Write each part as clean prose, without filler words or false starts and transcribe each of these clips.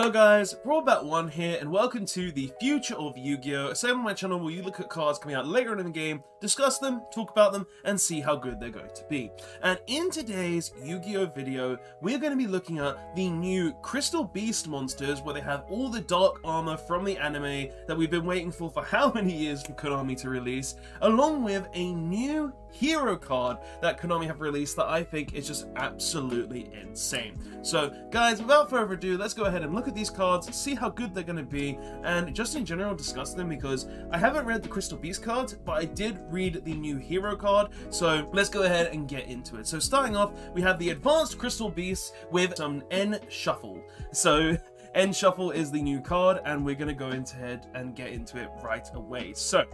Hello guys, ProBet1 here and welcome to the future of Yu-Gi-Oh! A segment on my channel where you look at cards coming out later on in the game, discuss them, talk about them, and see how good they're going to be. And in today's Yu-Gi-Oh! Video, we're going to be looking at the new Crystal Beast monsters where they have all the dark armor from the anime that we've been waiting for how many years for Konami to release, along with a new hero card that Konami have released that I think is just absolutely insane. So guys, without further ado, let's go ahead and look at these cards, see how good they're going to be, and just in general discuss them, because I haven't read the Crystal Beast cards, but I did read the new hero card. So let's go ahead and get into it. So starting off, we have the Advanced Crystal Beast with some EN Shuffle. So EN Shuffle is the new card, and we're going to go into head and get into it right away. So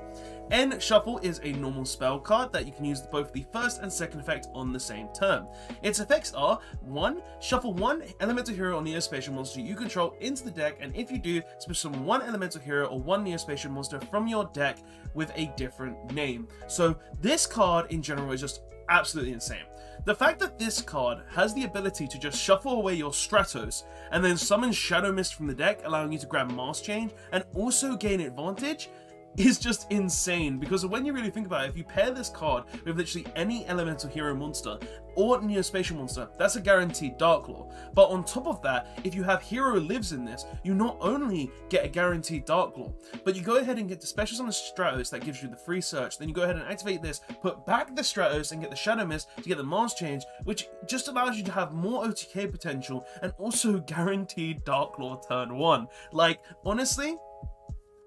EN Shuffle is a normal spell card that you can use both the first and second effect on the same turn. Its effects are 1. Shuffle 1 Elemental Hero or Neo-Spacian monster you control into the deck, and if you do, summon 1 Elemental Hero or 1 Neo-Spacian monster from your deck with a different name. So this card in general is just absolutely insane. The fact that this card has the ability to just shuffle away your Stratos and then summon Shadow Mist from the deck, allowing you to grab Mass Change and also gain advantage, is just insane. Because when you really think about it, if you pair this card with literally any Elemental Hero monster or Neo-Spacian monster, that's a guaranteed Dark Law. But on top of that, if you have Hero Lives in this, you not only get a guaranteed Dark Law, but you go ahead and get the specials on the Stratos that gives you the free search. Then you go ahead and activate this, put back the Stratos and get the Shadow Mist to get the Mask Change, which just allows you to have more OTK potential and also guaranteed Dark Law turn 1. Like, honestly,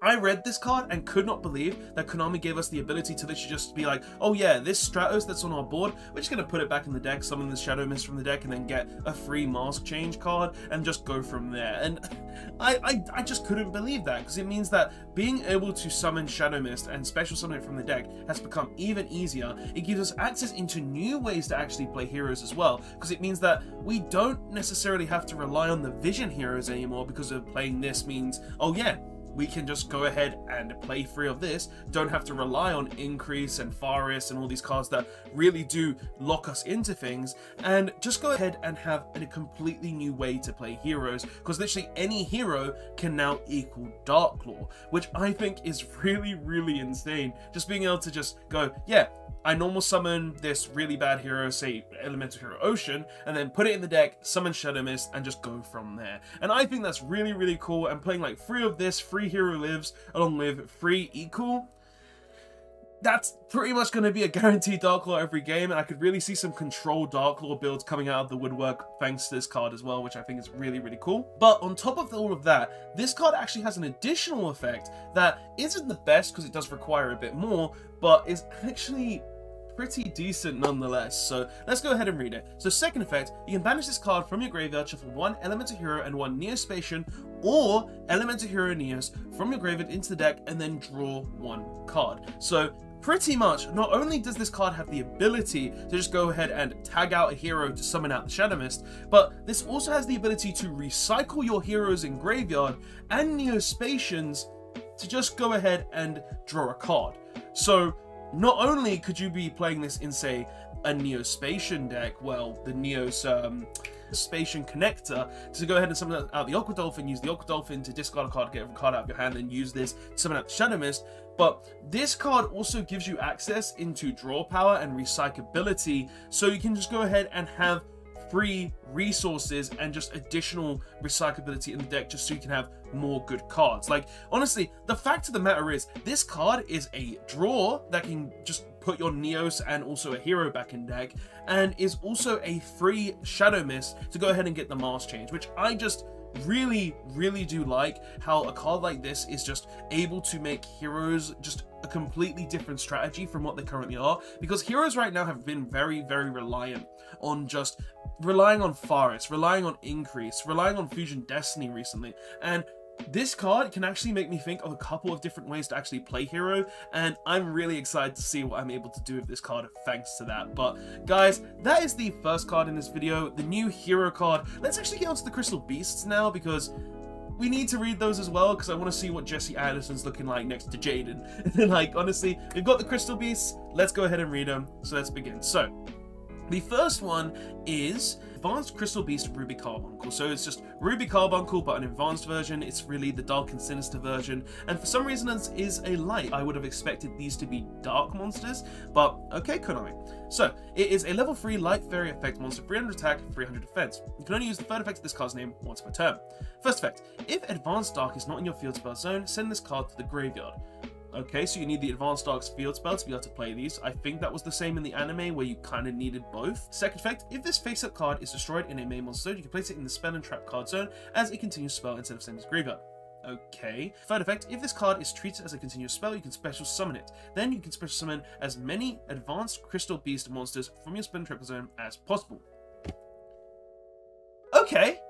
I read this card and could not believe that Konami gave us the ability to literally just be like, oh yeah, this Stratos that's on our board, we're just going to put it back in the deck, summon the Shadow Mist from the deck, and then get a free Mask Change card and just go from there. And I just couldn't believe that, because it means that being able to summon Shadow Mist and special summon it from the deck has become even easier. It gives us access into new ways to actually play heroes as well, because it means that we don't necessarily have to rely on the Vision heroes anymore, because of playing this means, oh yeah, we can just go ahead and play free of this, don't have to rely on Increase and Faris and all these cards that really do lock us into things, and just go ahead and have a completely new way to play heroes, because literally any hero can now equal Dark Law, which I think is really, really insane. Just being able to just go, yeah, I normal summon this really bad hero, say Elemental Hero Ocean, and then put it in the deck, summon Shadow Mist, and just go from there. And I think that's really, really cool, and playing like free of this, free Hero Lives, along with free equal, that's pretty much going to be a guaranteed Dark Law every game. And I could really see some controlled Dark Law builds coming out of the woodwork thanks to this card as well, which I think is really, really cool. But on top of all of that, this card actually has an additional effect that isn't the best because it does require a bit more, but is actually pretty decent nonetheless. So let's go ahead and read it. So second effect, you can banish this card from your graveyard, shuffle 1 Elemental Hero and 1 Neo-Spacian or Elemental Hero Neos from your graveyard into the deck, and then draw 1 card. So pretty much, not only does this card have the ability to just go ahead and tag out a hero to summon out the Shadow Mist, but this also has the ability to recycle your heroes in graveyard and Neo-Spacians to just go ahead and draw a card. So not only could you be playing this in, say, a Neo-Spacian deck, well, the Neo-Spacian Connector, to go ahead and summon out the Aqua Dolphin, use the Aqua Dolphin to discard a card, get a card out of your hand, and use this to summon out the Shadow Mist. But this card also gives you access into draw power and recyclability, so you can just go ahead and have free resources and just additional recyclability in the deck, just so you can have more good cards. Like, honestly, the fact of the matter is, this card is a draw that can just put your Neos and also a hero back in deck, and is also a free Shadow Mist to go ahead and get the Mask Change, which I just really, really do like, how a card like this is just able to make heroes just a completely different strategy from what they currently are, because heroes right now have been very, very reliant on just relying on Faris, relying on Increase, relying on Fusion Destiny recently, and this card can actually make me think of a couple of different ways to actually play hero, and I'm really excited to see what I'm able to do with this card thanks to that. But guys, that is the first card in this video, the new hero card. Let's actually get onto the Crystal Beasts now, because we need to read those as well, because I want to see what Jesse Anderson's looking like next to Jaden. Like, honestly, we've got the Crystal Beasts, let's go ahead and read them. So let's begin. So The first one is Advanced Crystal Beast Ruby Carbuncle. So it's just Ruby Carbuncle, but an advanced version. It's really the dark and sinister version. And for some reason, this is a light. I would have expected these to be dark monsters, but okay, Konami. So it is a level 3 light fairy effect monster, 300 attack, 300 defense. You can only use the third effect of this card's name once per turn. First effect, if Advanced Dark is not in your field spell zone, send this card to the graveyard. Okay, so you need the Advanced Dark's field spell to be able to play these. I think that was the same in the anime where you kind of needed both. Second effect, if this face-up card is destroyed in a main monster zone, you can place it in the spell and trap card zone as a continuous spell instead of sending it to graveyard. Okay. Third effect, if this card is treated as a continuous spell, you can special summon it. Then you can special summon as many Advanced Crystal Beast monsters from your spell and trap zone as possible. Okay.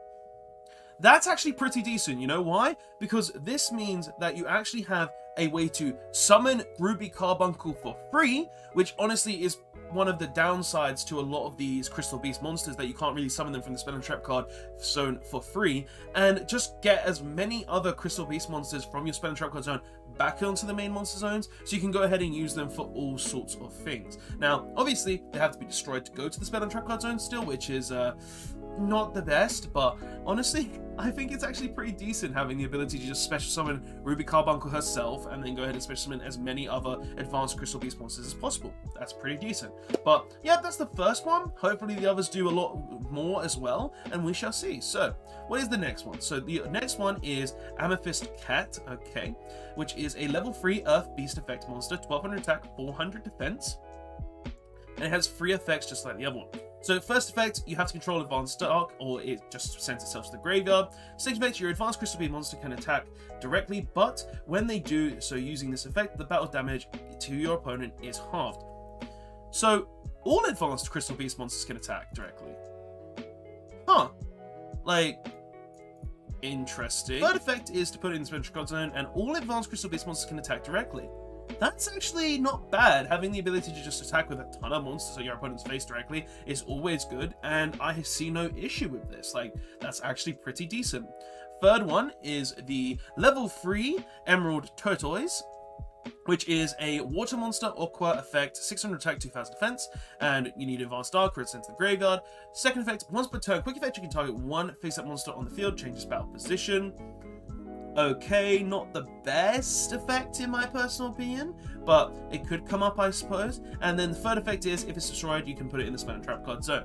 That's actually pretty decent, you know why? Because this means that you actually have a way to summon Ruby Carbuncle for free, which honestly is one of the downsides to a lot of these Crystal Beast monsters, that you can't really summon them from the Spell and Trap card zone for free, and just get as many other Crystal Beast monsters from your Spell and Trap card zone back onto the main monster zones, so you can go ahead and use them for all sorts of things. Now, obviously, they have to be destroyed to go to the Spell and Trap card zone still, which is not the best, but honestly, I think it's actually pretty decent having the ability to just special summon Ruby Carbuncle herself and then go ahead and special summon as many other Advanced Crystal Beast monsters as possible. That's pretty decent. But yeah, that's the first one. Hopefully the others do a lot more as well, and we shall see. So what is the next one? So the next one is Amethyst Cat, okay, which is a level 3 Earth Beast effect monster, 1200 attack, 400 defense. And it has 3 effects just like the other one. So first effect, you have to control Advanced Dark, or it just sends itself to the graveyard. Second effect, your Advanced Crystal Beast monster can attack directly, but when they do so using this effect, the battle damage to your opponent is halved. So all Advanced Crystal Beast monsters can attack directly. Huh. Like, interesting. Third effect is to put it in the Spell and Trap card zone, and all Advanced Crystal Beast monsters can attack directly. That's actually not bad. Having the ability to just attack with a ton of monsters at your opponent's face directly is always good, and I see no issue with this. Like, that's actually pretty decent. Third one is the level 3 Emerald Tortoise, which is a water monster, aqua effect, 600 attack, 2000 defense, and you need Advanced Dark or it's sent to the graveyard. Second effect, once per turn, quick effect, you can target one face-up monster on the field, changes battle position. Okay, not the best effect in my personal opinion, but it could come up, I suppose. And then the third effect is, if it's destroyed, you can put it in the Spell and Trap card zone.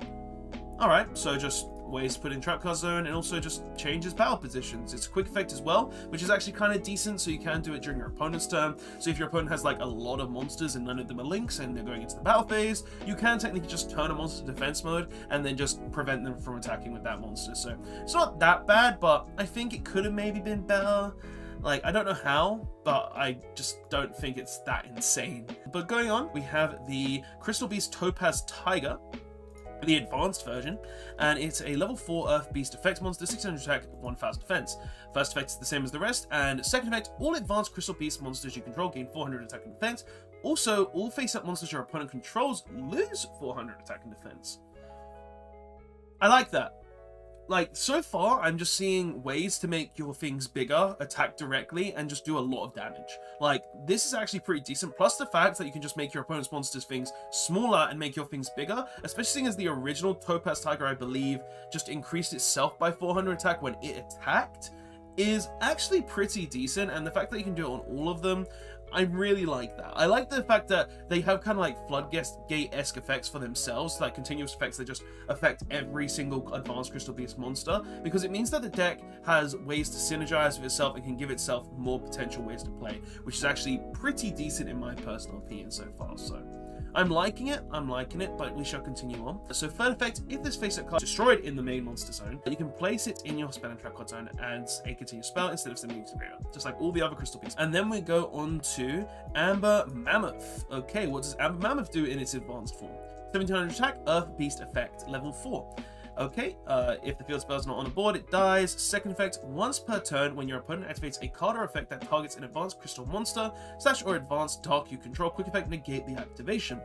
Alright, so just ways to put it in Trap card zone, and also just changes battle positions. It's a quick effect as well, which is actually kind of decent, so you can do it during your opponent's turn. So if your opponent has like a lot of monsters and none of them are links and they're going into the battle phase, you can technically just turn a monster to defense mode and then just prevent them from attacking with that monster. So it's not that bad, but I think it could have maybe been better. Like, I don't know how, but I just don't think it's that insane. But going on, we have the Crystal Beast Topaz Tiger, the advanced version, and it's a level 4 Earth Beast effect monster, 600 attack, 1000 defense. First effect is the same as the rest, and second effect, all Advanced Crystal Beast monsters you control gain 400 attack and defense. Also, all face-up monsters your opponent controls lose 400 attack and defense. I like that. Like, so far, I'm just seeing ways to make your things bigger, attack directly, and just do a lot of damage. Like, this is actually pretty decent, plus the fact that you can just make your opponent's monsters' things smaller and make your things bigger, especially seeing as the original Topaz Tiger, I believe, just increased itself by 400 attack when it attacked, is actually pretty decent, and the fact that you can do it on all of them, I really like that. I like the fact that they have kind of like Floodgate-esque effects for themselves, like continuous effects that just affect every single Advanced Crystal Beast monster, because it means that the deck has ways to synergize with itself and can give itself more potential ways to play, which is actually pretty decent in my personal opinion so far. So I'm liking it, but we shall continue on. So third effect, if this face-up card is destroyed in the main monster zone, you can place it in your Spell and Trap card zone as a continuous spell instead of sending it to the graveyard, just like all the other Crystal Beasts. And then we go on to Amber Mammoth. Okay, what does Amber Mammoth do in its advanced form? 1700 attack, Earth Beast effect, level 4. Okay, if the field spell is not on the board, it dies. Second effect, once per turn, when your opponent activates a card or effect that targets an Advanced Crystal monster, / or Advanced Dark you control, quick effect, negate the activation.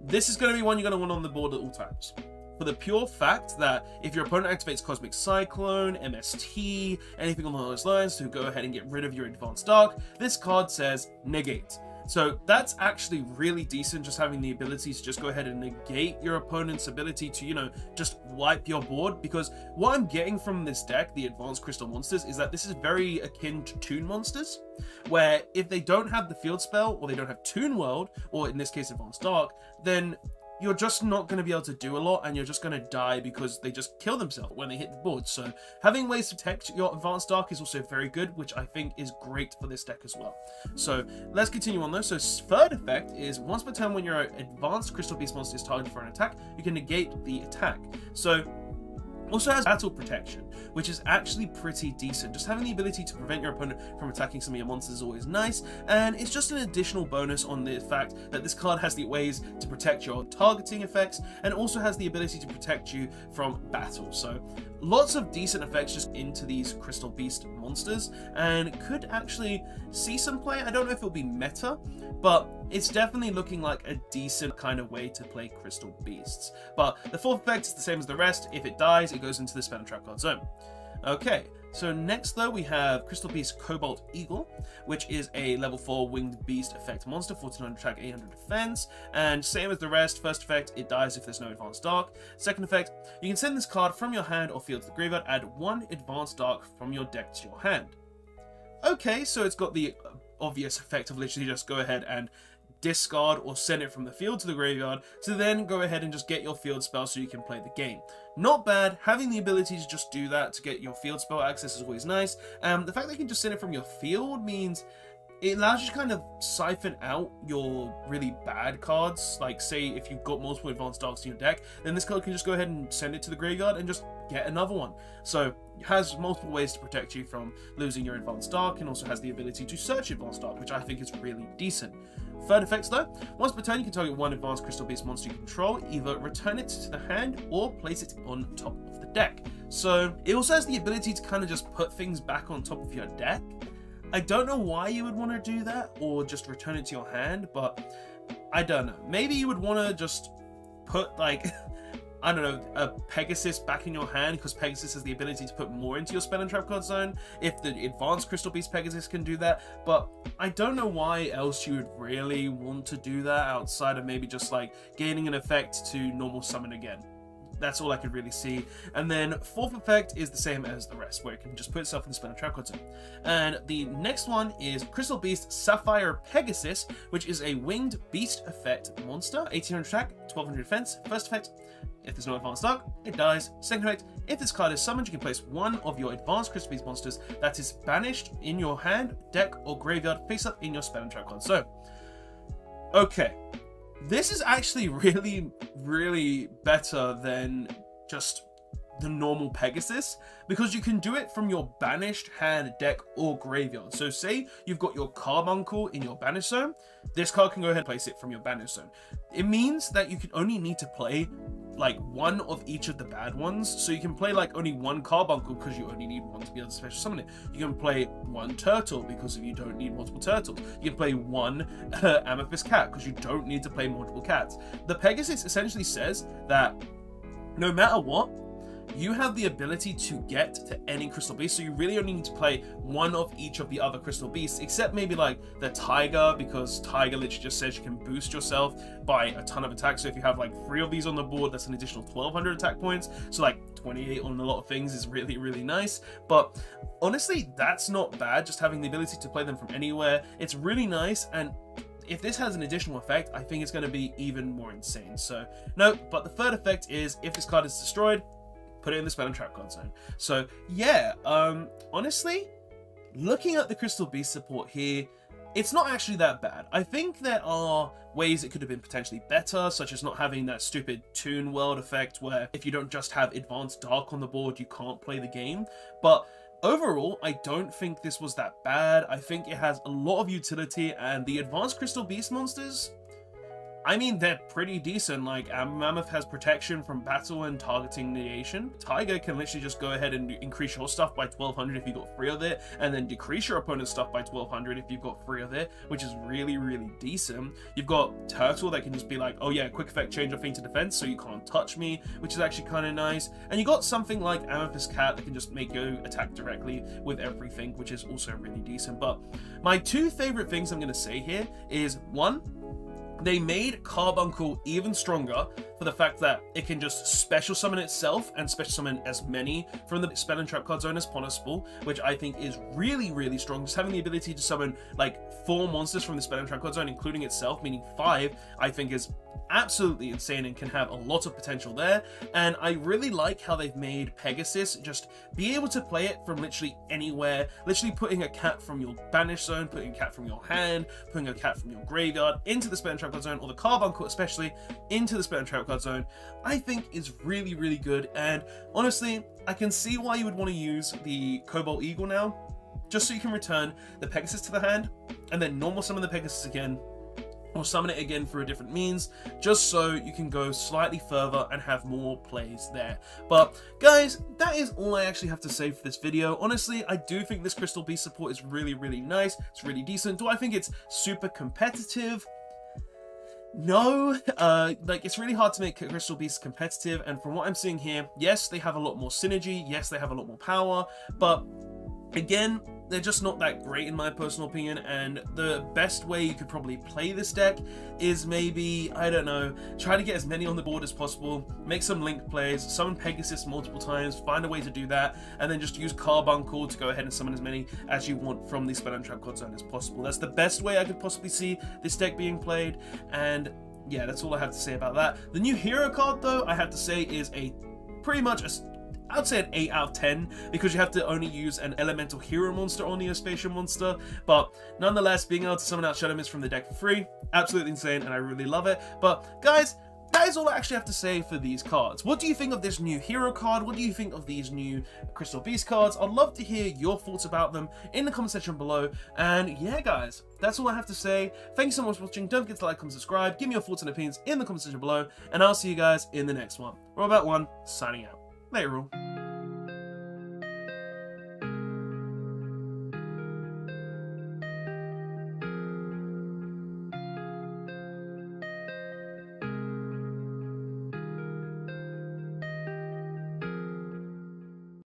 This is going to be one you're going to want on the board at all times, for the pure fact that if your opponent activates Cosmic Cyclone, MST, anything along those lines to go ahead and get rid of your Advanced Dark, this card says negate. So that's actually really decent, just having the ability to just go ahead and negate your opponent's ability to, you know, just wipe your board. Because what I'm getting from this deck, the Advanced Crystal Monsters, is that this is very akin to Toon Monsters, where if they don't have the field spell, or they don't have Toon World, or in this case Advanced Dark, then you're just not going to be able to do a lot, and you're just going to die because they just kill themselves when they hit the board. So having ways to protect your Advanced Dark is also very good, which I think is great for this deck as well. So let's continue on though. So third effect is once per turn when your Advanced Crystal Beast Monster is targeted for an attack, you can negate the attack. So also has battle protection, which is actually pretty decent. Just having the ability to prevent your opponent from attacking some of your monsters is always nice, and it's just an additional bonus on the fact that this card has the ways to protect your targeting effects, and also has the ability to protect you from battle. So lots of decent effects just into these Crystal Beast monsters, and could actually see some play. I don't know if it'll be meta, but it's definitely looking like a decent kind of way to play Crystal Beasts. But the fourth effect is the same as the rest. If it dies, it goes into the spell and trap card zone. Okay, so next though we have Crystal Beast Cobalt Eagle, which is a level 4 winged beast effect monster, 1400 attack, 800 defense, and same as the rest. First effect, it dies if there's no Advanced Dark. Second effect, you can send this card from your hand or field to the graveyard, add one Advanced Dark from your deck to your hand. Okay, so it's got the obvious effect of literally just go ahead and discard or send it from the field to the graveyard to then go ahead and just get your field spell so you can play the game. Not bad. Having the ability to just do that to get your field spell access is always nice. The fact that you can just send it from your field means it allows you to kind of siphon out your really bad cards. Like, say if you've got multiple Advanced Darks in your deck, then this card can just go ahead and send it to the graveyard and just get another one. So it has multiple ways to protect you from losing your Advanced Dark, and also has the ability to search Advanced Dark, which I think is really decent. Third effects though, once per turn you can target one Advanced Crystal Beast monster you control, either return it to the hand or place it on top of the deck. So it also has the ability to kind of just put things back on top of your deck. I don't know why you would want to do that, or just return it to your hand, but I don't know. Maybe you would want to just put, like, I don't know, a Pegasus back in your hand, because Pegasus has the ability to put more into your spell and trap card zone if the Advanced Crystal Beast Pegasus can do that. But I don't know why else you would really want to do that outside of maybe just like gaining an effect to normal summon again. That's all I could really see. And then fourth effect is the same as the rest, where it can just put itself in the spell and trap card zone. And the next one is Crystal Beast Sapphire Pegasus, which is a winged beast effect monster, 1800 attack, 1200 defense. First effect, if there's no Advanced Dark, it dies. Second effect, if this card is summoned, you can place one of your Advanced Crystal Beast monsters that is banished in your hand, deck, or graveyard face up in your spell and trap card zone. Okay. This is actually really, really better than just the normal Pegasus, because you can do it from your banished hand, deck, or graveyard. So say you've got your Carbuncle in your banished zone, this card can go ahead and place it from your banished zone. It means that you can only need to play like one of each of the bad ones, so you can play like only one Carbuncle because you only need one to be able to special summon it. You can play one Turtle because you don't need multiple turtles. You can play one Amethyst Cat because you don't need to play multiple cats. The Pegasus essentially says that no matter what, you have the ability to get to any Crystal Beast, so you really only need to play one of each of the other Crystal Beasts, except maybe like the Tiger, because Tiger literally just says you can boost yourself by a ton of attacks. So if you have like three of these on the board, that's an additional 1200 attack points, so like 28 on a lot of things is really, really nice. But honestly, that's not bad, just having the ability to play them from anywhere. It's really nice, and if this has an additional effect, I think it's going to be even more insane. So no, but the third effect is if this card is destroyed, put it in the spell and trap card zone. So yeah, honestly, looking at the Crystal Beast support here, it's not actually that bad. I think there are ways it could have been potentially better, such as not having that stupid Toon World effect where if you don't just have Advanced Dark on the board, you can't play the game. But overall, I don't think this was that bad. I think it has a lot of utility, and the Advanced Crystal Beast monsters, I mean, they're pretty decent. Like, Amber Mammoth has protection from battle and targeting negation. Tiger can literally just go ahead and increase your stuff by 1,200 if you've got 3 of it, and then decrease your opponent's stuff by 1,200 if you've got 3 of it, which is really, really decent. You've got Turtle that can just be like, oh yeah, quick effect, change your thing to defense so you can't touch me, which is actually kind of nice. And you got something like Amethyst Cat that can just make you attack directly with everything, which is also really decent. But my two favorite things I'm going to say here is, one, they made Carbuncle even stronger for the fact that it can just special summon itself and special summon as many from the spell and trap card zone as possible, which I think is really, really strong. Just having the ability to summon like 4 monsters from the spell and trap card zone, including itself, meaning 5, I think is absolutely insane and can have a lot of potential there. And I really like how they've made Pegasus just be able to play it from literally anywhere, literally putting a cat from your banish zone, putting a cat from your hand, putting a cat from your graveyard into the spell and trap card zone, or the Carbuncle especially into the spell and trap card zone, I think is really, really good. And honestly, I can see why you would want to use the Cobalt Eagle now, just so you can return the Pegasus to the hand and then normal summon the Pegasus again, or summon it again for a different means, just so you can go slightly further and have more plays there. But guys, that is all I actually have to say for this video. Honestly, I do think this Crystal Beast support is really, really nice. It's really decent. Do I think it's super competitive? No, like, it's really hard to make Crystal Beast competitive, and from what I'm seeing here, yes, they have a lot more synergy, yes, they have a lot more power, but again, they're just not that great in my personal opinion. And the best way you could probably play this deck is maybe, I don't know, try to get as many on the board as possible, make some link plays, summon Pegasus multiple times, find a way to do that, and then just use Carbuncle to go ahead and summon as many as you want from the spell and trap card zone as possible. That's the best way I could possibly see this deck being played. And yeah, that's all I have to say about that. The new hero card though, I have to say, is a pretty much a, I'd say an 8 out of 10, because you have to only use an Elemental Hero monster or Neo-Spacian monster. But nonetheless, being able to summon out Shadow Mist from the deck for free, absolutely insane, and I really love it. But guys, that is all I actually have to say for these cards. What do you think of this new hero card? What do you think of these new Crystal Beast cards? I'd love to hear your thoughts about them in the comment section below. And yeah, guys, that's all I have to say. Thank you so much for watching. Don't forget to like, comment, subscribe. Give me your thoughts and opinions in the comment section below, and I'll see you guys in the next one. Robout1, signing out. Later on.